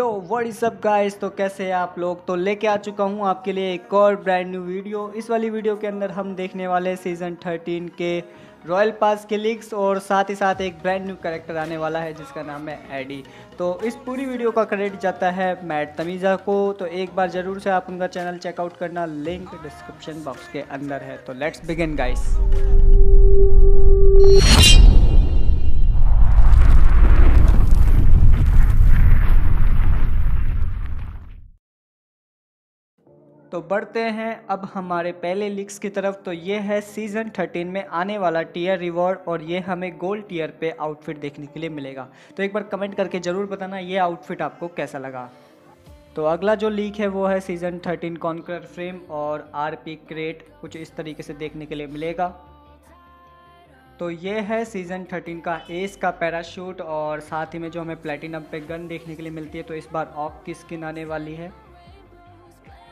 Yo what's up guys, तो कैसे हैं आप लोग। तो लेके आ चुका हूं आपके लिए एक और ब्रांड न्यू वीडियो। इस वाली वीडियो के अंदर हम देखने वाले सीज़न 13 के रॉयल पास के लीक्स और साथ ही साथ एक ब्रांड न्यू कैरेक्टर आने वाला है जिसका नाम है एडी। तो इस पूरी वीडियो का क्रेडिट जाता है मैट तमीज़ा को। तो एक बार ज़रूर से आप उनका चैनल चेकआउट करना, लिंक डिस्क्रिप्शन बॉक्स के अंदर है। तो लेट्स बिगिन गाइस। तो बढ़ते हैं अब हमारे पहले लीक्स की तरफ। तो ये है सीज़न 13 में आने वाला टियर रिवॉर्ड और ये हमें गोल्ड टियर पे आउटफिट देखने के लिए मिलेगा। तो एक बार कमेंट करके ज़रूर बताना ये आउटफिट आपको कैसा लगा। तो अगला जो लीक है वो है सीज़न 13 कॉन्करर फ्रेम और आरपी क्रेट, कुछ इस तरीके से देखने के लिए मिलेगा। तो ये है सीज़न 13 का एस का पैराशूट और साथ ही में जो हमें प्लेटिनम पे गन देखने के लिए मिलती है। तो इस बार ऑक की स्किन आने वाली है।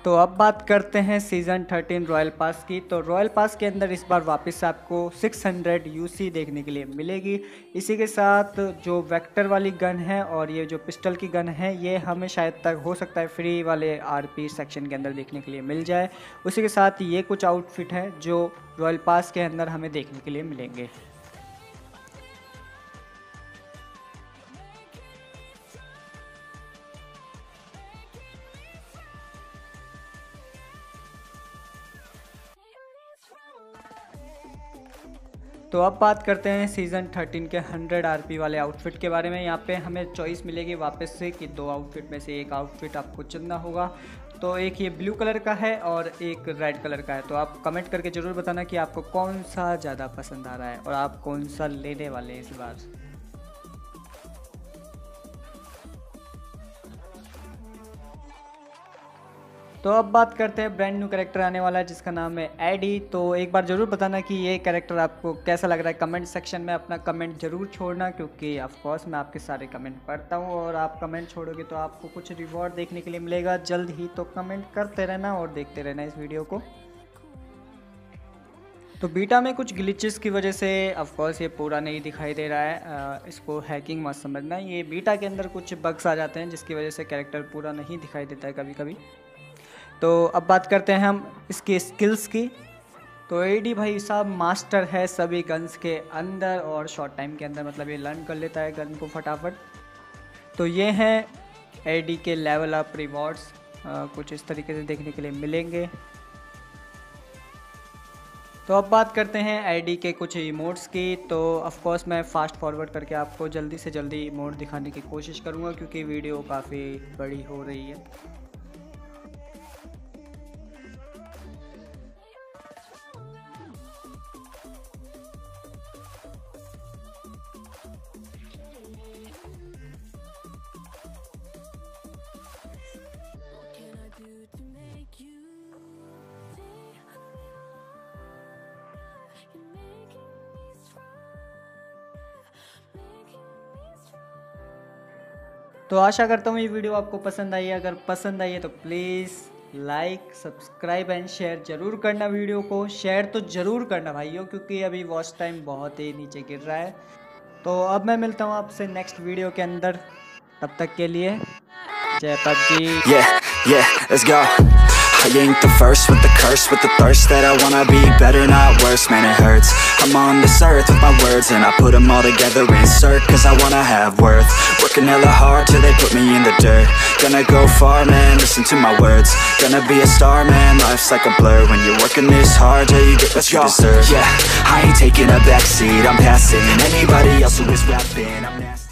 तो अब बात करते हैं सीज़न 13 रॉयल पास की। तो रॉयल पास के अंदर इस बार वापस आपको 600 यूसी देखने के लिए मिलेगी। इसी के साथ जो वेक्टर वाली गन है और ये जो पिस्टल की गन है ये हमें शायद तक हो सकता है फ्री वाले आरपी सेक्शन के अंदर देखने के लिए मिल जाए। उसी के साथ ये कुछ आउटफिट हैं जो रॉयल पास के अंदर हमें देखने के लिए मिलेंगे। तो अब बात करते हैं सीज़न 13 के 100 आरपी वाले आउटफिट के बारे में। यहाँ पे हमें चॉइस मिलेगी वापस से कि दो आउटफिट में से एक आउटफिट आपको चुनना होगा। तो एक ये ब्लू कलर का है और एक रेड कलर का है। तो आप कमेंट करके ज़रूर बताना कि आपको कौन सा ज़्यादा पसंद आ रहा है और आप कौन सा लेने वाले हैं इस बार। तो अब बात करते हैं ब्रांड न्यू कैरेक्टर आने वाला है जिसका नाम है एडी। तो एक बार ज़रूर बताना कि ये कैरेक्टर आपको कैसा लग रहा है। कमेंट सेक्शन में अपना कमेंट ज़रूर छोड़ना क्योंकि ऑफ कोर्स मैं आपके सारे कमेंट पढ़ता हूँ और आप कमेंट छोड़ोगे तो आपको कुछ रिवॉर्ड देखने के लिए मिलेगा जल्द ही। तो कमेंट करते रहना और देखते रहना इस वीडियो को। तो बीटा में कुछ ग्लिचेस की वजह से ऑफकोर्स ये पूरा नहीं दिखाई दे रहा है। इसको हैकिंग मत समझना, ये बीटा के अंदर कुछ बग्स आ जाते हैं जिसकी वजह से कैरेक्टर पूरा नहीं दिखाई देता है कभी कभी। तो अब बात करते हैं हम इसके स्किल्स की। तो एडी भाई साहब मास्टर है सभी गन्स के अंदर और शॉर्ट टाइम के अंदर, मतलब ये लर्न कर लेता है गन को फटाफट। तो ये हैं एडी के लेवल अप रिवॉर्ड्स, कुछ इस तरीके से देखने के लिए मिलेंगे। तो अब बात करते हैं एडी के कुछ इमोट्स की। तो ऑफकोर्स मैं फास्ट फॉरवर्ड करके आपको जल्दी से जल्दी इमोट दिखाने की कोशिश करूँगा क्योंकि वीडियो काफ़ी बड़ी हो रही है। तो आशा करता हूँ ये वीडियो आपको पसंद आई है। अगर पसंद आई है तो please like, subscribe and share ज़रूर करना। वीडियो को शेयर तो ज़रूर करना भाइयों क्योंकि अभी वॉच टाइम बहुत ही नीचे गिर रहा है। तो अब मैं मिलता हूँ आपसे नेक्स्ट वीडियो के अंदर, तब तक के लिए जय PUBG. Let's go. I ain't the first with the curse, with the thirst that I wanna be better, not worse, man it hurts. I'm on this earth with my words and I put them all together, insert, cause I wanna have worth. Working hella hard till they put me in the dirt. Gonna go far, man, listen to my words. Gonna be a star, man, life's like a blur. When you're working this hard, yeah, you get what you deserve. Yeah, I ain't taking a backseat, I'm passing anybody else who is rapping, I'm nasty.